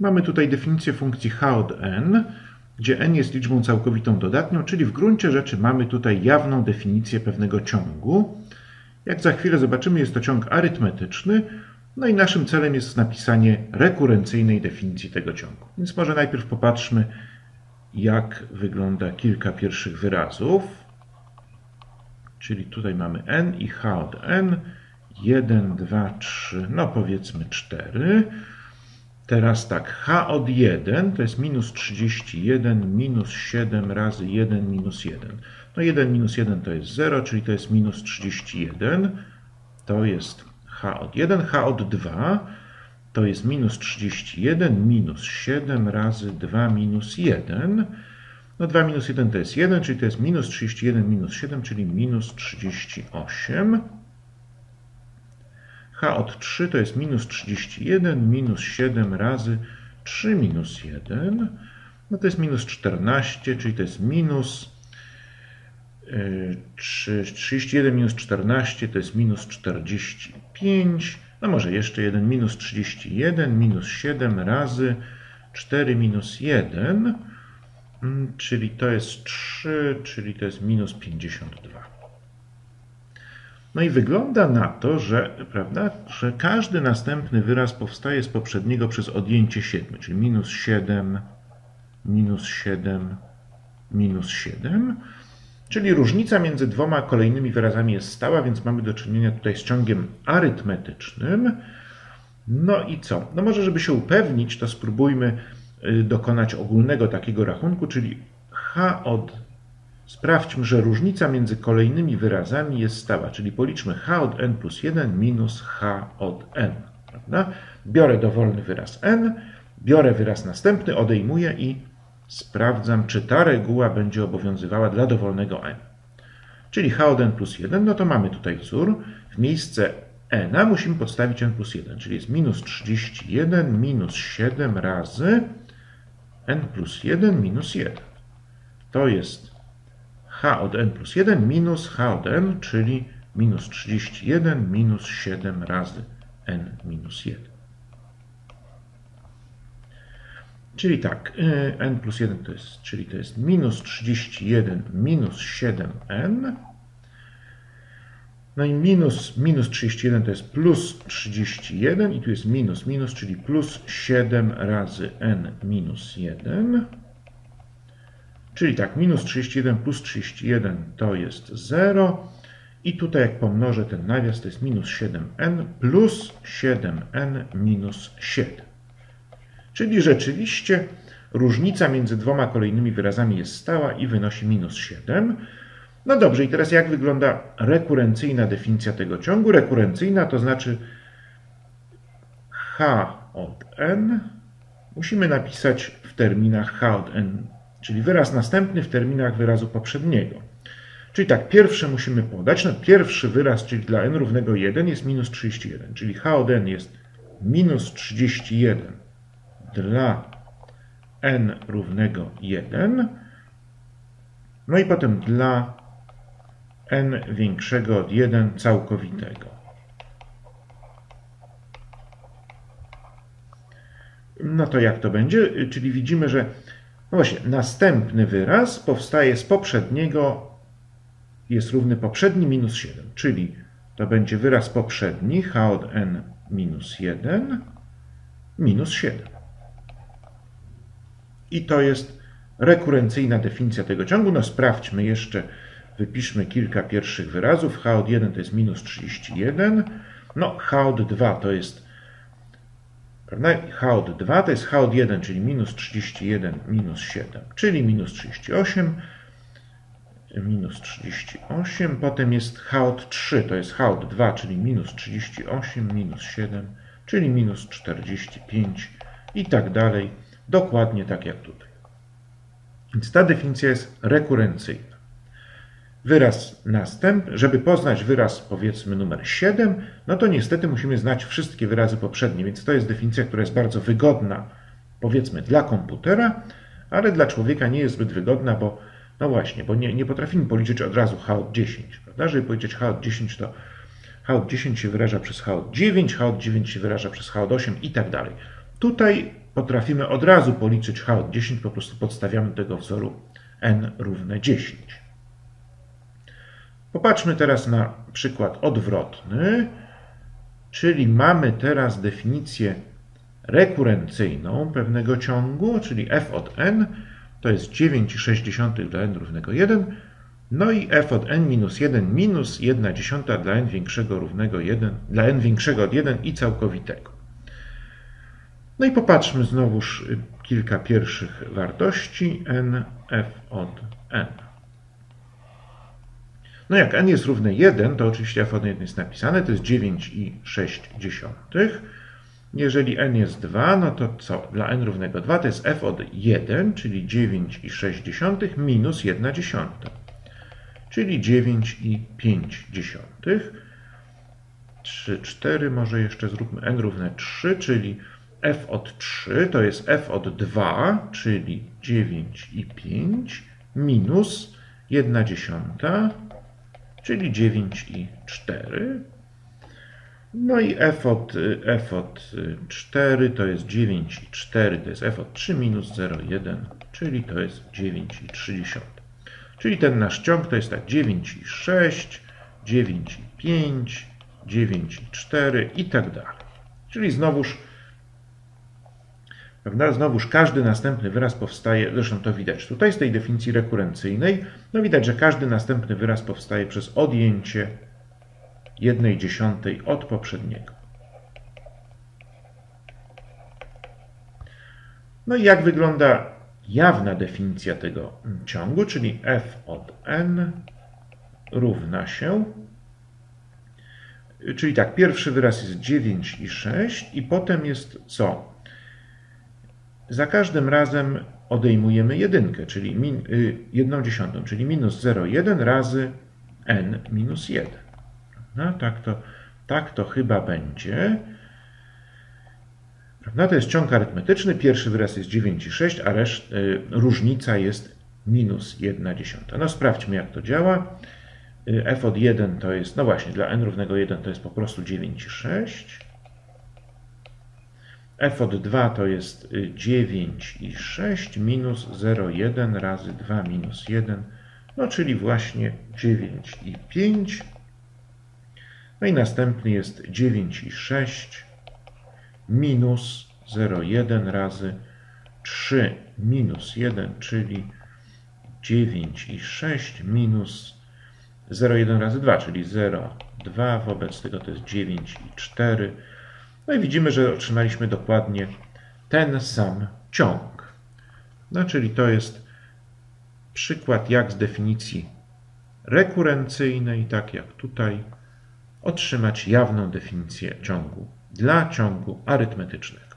Mamy tutaj definicję funkcji h od n, gdzie n jest liczbą całkowitą dodatnią, czyli w gruncie rzeczy mamy tutaj jawną definicję pewnego ciągu. Jak za chwilę zobaczymy, jest to ciąg arytmetyczny, no i naszym celem jest napisanie rekurencyjnej definicji tego ciągu. Więc może najpierw popatrzmy, jak wygląda kilka pierwszych wyrazów. Czyli tutaj mamy n i h od n. 1, 2, 3, no powiedzmy 4. Teraz tak, h od 1 to jest minus 31, minus 7 razy 1, minus 1. No 1 minus 1 to jest 0, czyli to jest minus 31. To jest h od 1. h od 2 to jest minus 31, minus 7 razy 2, minus 1. No 2 minus 1 to jest 1, czyli to jest minus 31, minus 7, czyli minus 38. h od 3 to jest minus 31, minus 7 razy 3, minus 1. No to jest minus 14, czyli to jest minus 31 minus 14 to jest minus 45. No może jeszcze jeden, minus 31, minus 7 razy 4, minus 1. Czyli to jest 3, czyli to jest minus 52. No i wygląda na to, że, prawda, że każdy następny wyraz powstaje z poprzedniego przez odjęcie 7, czyli minus 7, minus 7, minus 7. Czyli różnica między dwoma kolejnymi wyrazami jest stała, więc mamy do czynienia tutaj z ciągiem arytmetycznym. No i co? No może, żeby się upewnić, to spróbujmy dokonać ogólnego takiego rachunku, czyli h od... Sprawdźmy, że różnica między kolejnymi wyrazami jest stała, czyli policzmy h od n plus 1 minus h od n. Prawda? Biorę dowolny wyraz n, biorę wyraz następny, odejmuję i sprawdzam, czy ta reguła będzie obowiązywała dla dowolnego n. Czyli h od n plus 1, no to mamy tutaj wzór. W miejsce n musimy podstawić n plus 1, czyli jest minus 31 minus 7 razy n plus 1 minus 1. To jest h od n plus 1 minus h od n, czyli minus 31 minus 7 razy n minus 1. Czyli tak, n plus 1 to jest, czyli to jest minus 31 minus 7n. No i minus 31 to jest plus 31 i tu jest minus, czyli plus 7 razy n minus 1. Czyli tak, minus 31 plus 31 to jest 0. I tutaj jak pomnożę ten nawias, to jest minus 7n plus 7n minus 7. Czyli rzeczywiście różnica między dwoma kolejnymi wyrazami jest stała i wynosi minus 7. No dobrze, i teraz jak wygląda rekurencyjna definicja tego ciągu? Rekurencyjna to znaczy h od n. Musimy napisać w terminach h od n, czyli wyraz następny w terminach wyrazu poprzedniego. Czyli tak, pierwszy musimy podać, no pierwszy wyraz, czyli dla n równego 1 jest minus 31, czyli h od n jest minus 31 dla n równego 1, no i potem dla n większego od 1 całkowitego. No to jak to będzie? Czyli widzimy, że no właśnie, następny wyraz powstaje z poprzedniego, jest równy poprzedni minus 7, czyli to będzie wyraz poprzedni h od n minus 1 minus 7. I to jest rekurencyjna definicja tego ciągu. No sprawdźmy jeszcze, wypiszmy kilka pierwszych wyrazów. h od 1 to jest minus 31, no h od 2 to jest h od 2 to jest h od 1, czyli minus 31 minus 7, czyli minus 38, potem jest h od 3, to jest h od 2, czyli minus 38 minus 7, czyli minus 45 i tak dalej, dokładnie tak jak tutaj. Więc ta definicja jest rekurencyjna. Wyraz następny, żeby poznać wyraz, powiedzmy, numer 7, no to niestety musimy znać wszystkie wyrazy poprzednie, więc to jest definicja, która jest bardzo wygodna, powiedzmy, dla komputera, ale dla człowieka nie jest zbyt wygodna, bo no właśnie, bo nie potrafimy policzyć od razu h od 10, prawda? Żeby policzyć h od 10, to h od 10 się wyraża przez h od 9, h od 9 się wyraża przez h od 8 i tak dalej. Tutaj potrafimy od razu policzyć h od 10, po prostu podstawiamy tego wzoru n równe 10. Popatrzmy teraz na przykład odwrotny, czyli mamy teraz definicję rekurencyjną pewnego ciągu, czyli f od n to jest 9,6 dla n równego 1, no i f od n minus 1 minus 1/10 dla n większego równego 1, dla n większego od 1 i całkowitego. No i popatrzmy znowuż kilka pierwszych wartości n, f od n. No jak n jest równe 1, to oczywiście f od 1 jest napisane, to jest 9,6. Jeżeli n jest 2, no to co? Dla n równego 2 to jest f od 1, czyli 9,6 minus 1/10, czyli 9,5. 3, 4, może jeszcze zróbmy n równe 3, czyli f od 3 to jest f od 2, czyli 9,5 minus 1/10, czyli 9,4. No i f od 4 to jest 9,4, to jest f od 3 minus 0,1, czyli to jest 9,3. Czyli ten nasz ciąg to jest tak 9,6, 9,5, 9,4 i tak dalej. Czyli znowuż, prawda? Znowuż każdy następny wyraz powstaje, zresztą to widać tutaj z tej definicji rekurencyjnej, no widać, że każdy następny wyraz powstaje przez odjęcie 1/10 od poprzedniego. No i jak wygląda jawna definicja tego ciągu, czyli f od n równa się, czyli tak, pierwszy wyraz jest 9,6 i potem jest co? Za każdym razem odejmujemy jedynkę, czyli 1/10, czyli minus 0,1 razy n minus 1. No, tak to chyba będzie. Prawda? To jest ciąg arytmetyczny. Pierwszy wyraz jest 9,6, a różnica jest minus 1/10. No sprawdźmy, jak to działa. F od 1 to jest, no właśnie, dla n równego 1 to jest po prostu 9,6. F od 2 to jest 9,6 minus 0,1 razy 2 minus 1, no czyli właśnie 9,5. No i następny jest 9,6 minus 0,1 razy 3 minus 1, czyli 9,6 minus 0,1 razy 2, czyli 0,2, wobec tego to jest 9,4. No i widzimy, że otrzymaliśmy dokładnie ten sam ciąg. No, czyli to jest przykład, jak z definicji rekurencyjnej, tak jak tutaj, otrzymać jawną definicję ciągu dla ciągu arytmetycznego.